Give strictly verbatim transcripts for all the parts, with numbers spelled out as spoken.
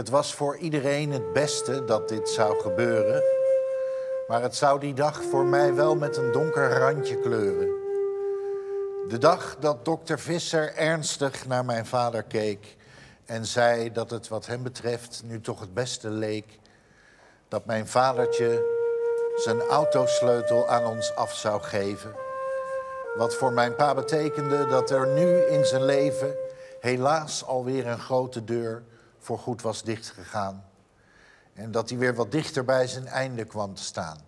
Het was voor iedereen het beste dat dit zou gebeuren. Maar het zou die dag voor mij wel met een donker randje kleuren. De dag dat dokter Visser ernstig naar mijn vader keek en zei dat het wat hem betreft nu toch het beste leek dat mijn vadertje zijn autosleutel aan ons af zou geven. Wat voor mijn pa betekende dat er nu in zijn leven helaas alweer een grote deur voorgoed was dichtgegaan. En dat hij weer wat dichter bij zijn einde kwam te staan.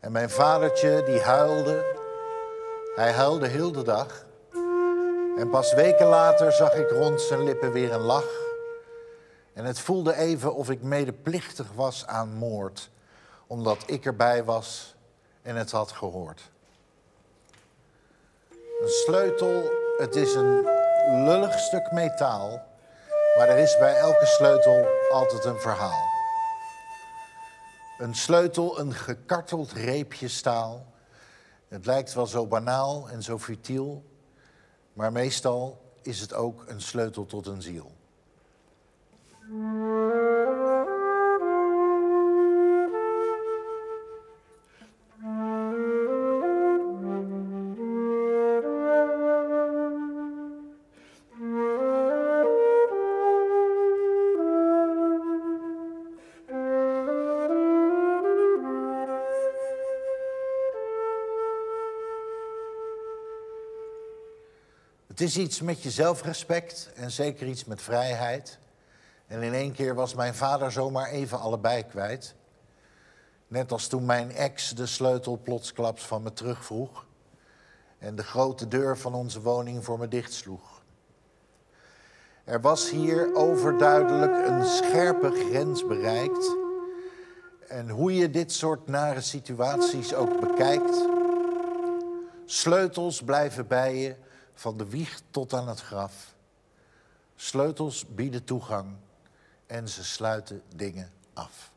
En mijn vadertje die huilde. Hij huilde heel de dag. En pas weken later zag ik rond zijn lippen weer een lach. En het voelde even of ik medeplichtig was aan moord, omdat ik erbij was en het had gehoord. Een sleutel, het is een lullig stuk metaal, maar er is bij elke sleutel altijd een verhaal. Een sleutel, een gekarteld reepje staal. Het lijkt wel zo banaal en zo futiel, maar meestal is het ook een sleutel tot een ziel. Het is iets met je zelfrespect en zeker iets met vrijheid. En in één keer was mijn vader zomaar even allebei kwijt. Net als toen mijn ex de sleutel plotsklaps van me terugvroeg en de grote deur van onze woning voor me dichtsloeg. Er was hier overduidelijk een scherpe grens bereikt. En hoe je dit soort nare situaties ook bekijkt, sleutels blijven bij je van de wieg tot aan het graf. Sleutels bieden toegang en ze sluiten dingen af.